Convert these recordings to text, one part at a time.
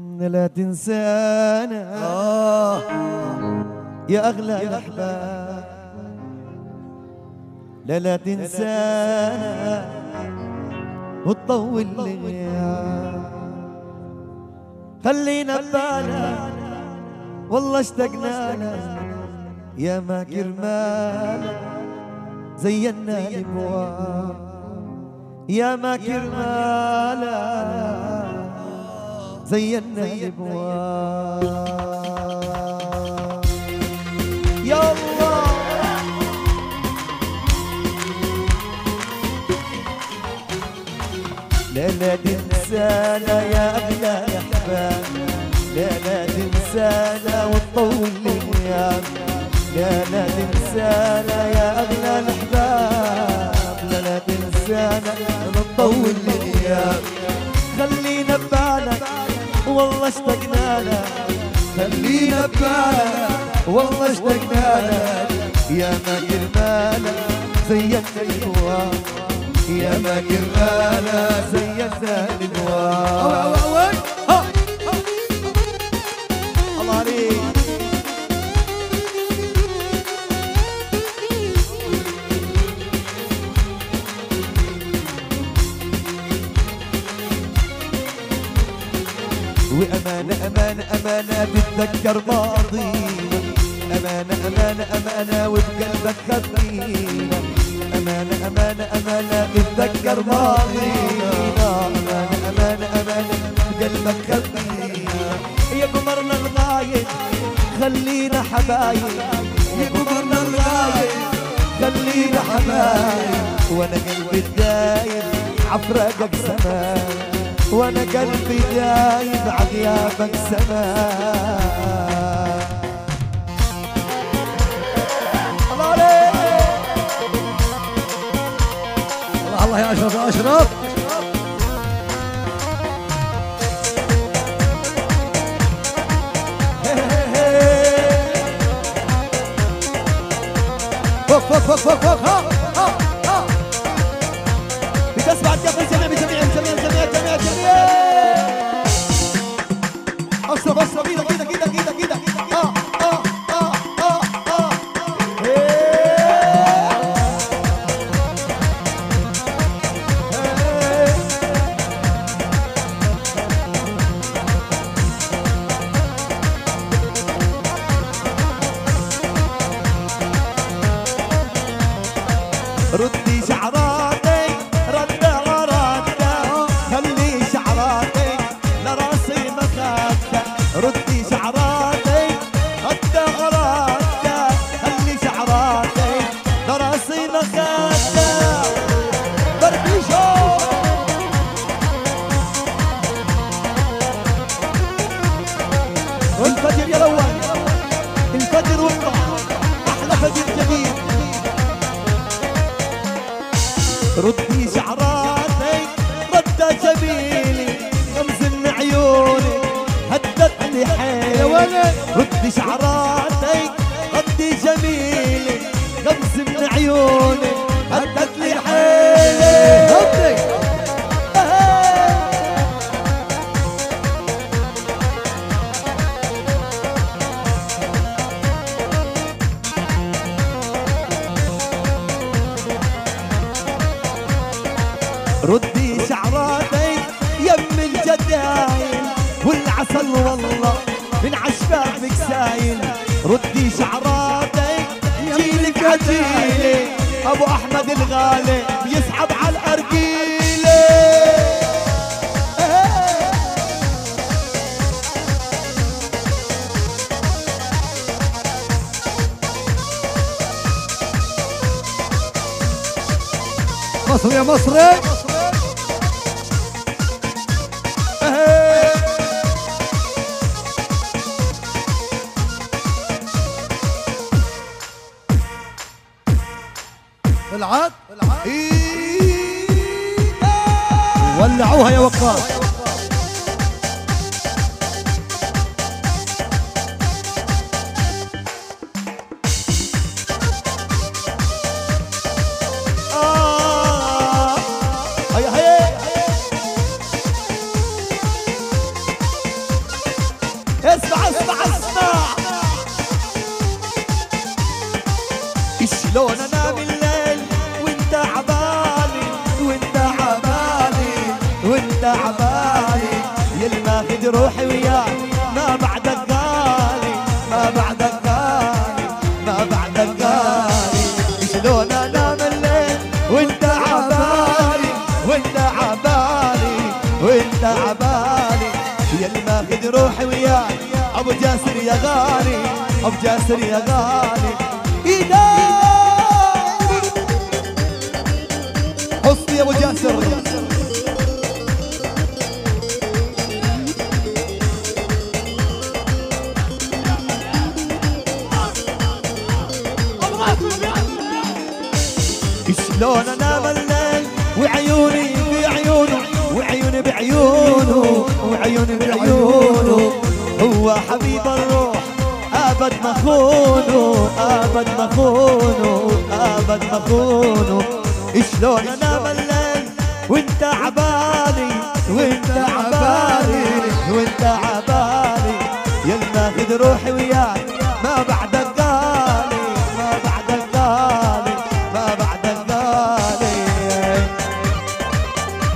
لا تنسانا يا أغلى الأحباب، لا تنسانا وتطول ليالينا، خلينا ببالنا والله اشتقنا لك يا ما كرمالك زينا الأبواب، يا ما كرمالك زينا الابواب. يا الله لا تنسانا يا أغلى الأحباب، لا تنسانا وتطول الأيام، لا تنسانا يا أغلى الأحباب، لا تنسانا وتطول الأيام، خلينا ببالك والله اشتقنا لك، خلينا ببالك والله اشتقنا لك يا ما كرمالك زينا الابواب، يا ما كرمالك زينا الابواب. الله عليك وأمانة أمانة أمانة بتذكر ماضي، أمانة أمانة أمانة وبقلبك خبينا، أمانة أمانة أمانة بتذكر ماضي، أمانة أمانة أمانة بقلبك خبينا، يا قمرنا الغايب خلينا حبايب، يا قمرنا الغايب خلينا حبايب، وأنا قلبي الدايب عفراقك سماء، وانا قلبي دايب عغيابك سماء. الله عليك الله الله يا اشرف يا اشرف. فوق فوق فوق فوق فوق ها ها ها بتسمع الجبل جميع بجميع جميع جميع جميع جميع. اصرف ايدك ايدك ايدك ايدك ايدك اه اه اه اه اه ايه. ردي شعراتي رد ورده، خلي شعراتي لراسي مخافه، ردي شعراتي رد ورده، خلي شعراتي لراسي مخافه. بربيشو والفجر يا الاول، الفجر والضحى احلى فجر جديد، ردي شعراتي ردة جميلة، غمز من عيوني هدتني حيلي، ردي شعراتي ردة جميلة، غمز من عيوني هدتني حيلي. ردي شعراتي يم الجدايل والعسل والله من عشبابك سايل، ردي شعراتي جيلك عجيلي، ابو احمد الغالي بيسحب على الارجيله. مصر يا مصر العاد ولعوها يا وقاص. اسمع اسمع اسمع شلون انا بالليل وانت عبالي وانت عبالي وانت عبالي يلي ماخد روحي وياك ما بعدك غالي ما بعدك غالي ما بعدك غالي شلون انا بالليل وانت عبالي وانت عبالي وانت عبالي يلي ماخد روحي وياك ابو جاسر يا غالي ابو جاسر يا غالي ايدي حصني يا ابو جاسر شلون انا بالليل وعيوني بعيونه وعيوني بعيونه وعيوني بعيونه هو حبيب الروح ابد ما خونه ابد ما خونه ابد ما خونه شلون انا بالليل وانت عبالي وانت عبالي وانت عبالي يا اللي ماخد روحي وياك ما بعدك غالي ما بعدك غالي ما بعدك غالي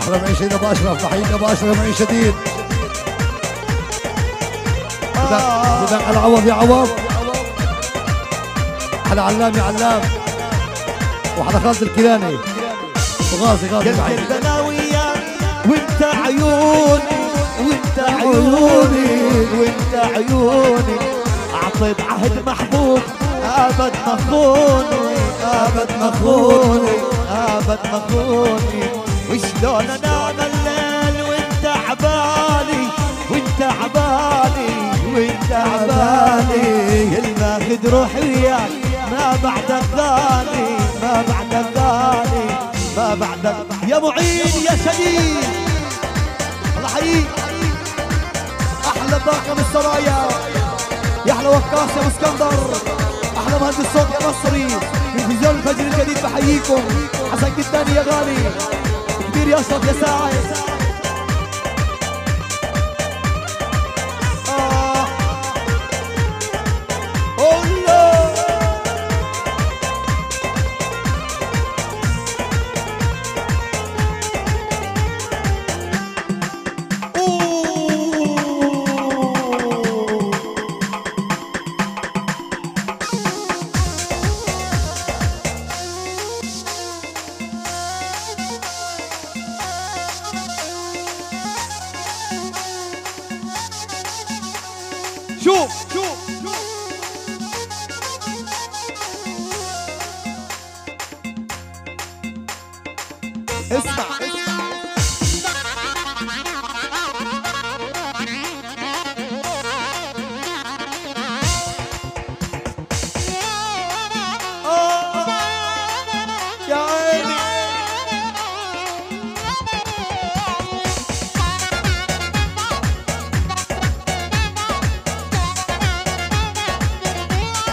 احلى معيشة ابو اشرف تحية ابو اشرف معي شديد بدك العوض يا عوض احلى علام يا علام وعلى خالد الكيلاني وغازي غازي قلبي انا وياك وانت عيوني وانت عيوني وانت عيوني اعطيت عهد محبوب ابد ما خوني ابد ما خوني ابد ما خوني وشلون انا بالليل وانت عبالي وانت عبالي وانت عبالي الماخد روحي وياك ما بعدك غالي ما بعدك غالي ما بعدك يا معين يا شديد الله يحييك احلى طاقم السرايا يا احلى وقاص يا ابو اسكندر احلى مهندس صوت يا مصري تلفزيون الفجر الجديد بحييكم حسن الثاني يا غالي كبير يا اشرف يا ساعد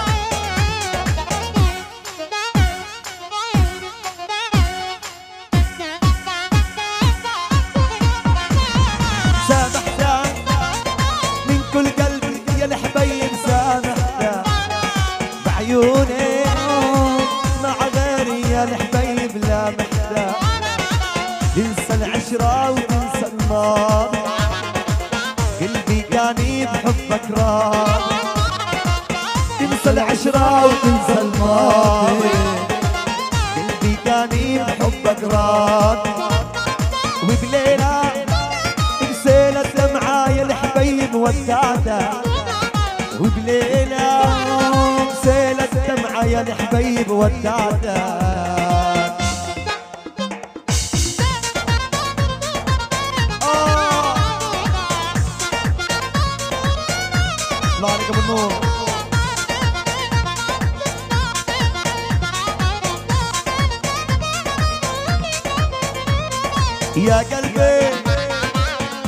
يا قلبي هل كنت تحبها خانت يا قلبي ويلي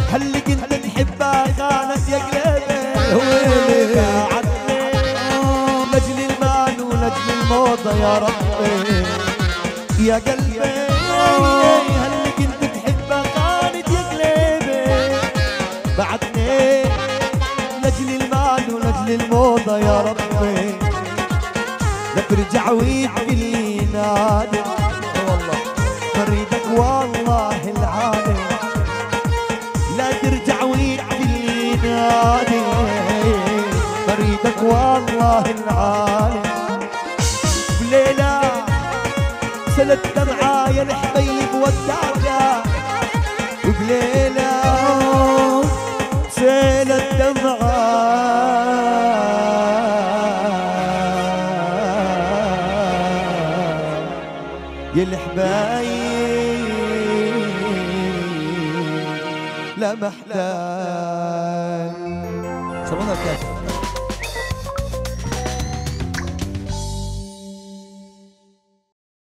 باعتني لاجل المال ولاجل الموضة يا ربي يا قلبي هل كنت تحبها خانت يا قلبي بعتني لاجل عن الموضة يا ربي، لا ترجع وتقلي نادم، والله فريدك والله العالم، لا ترجع وتقلي نادم، فريدك والله العالم. بليلة سندت معايا الحبيب ودعنا، وبليلة سيلت دمعة يا الحبايب لا محلال. سمونا الكاسة.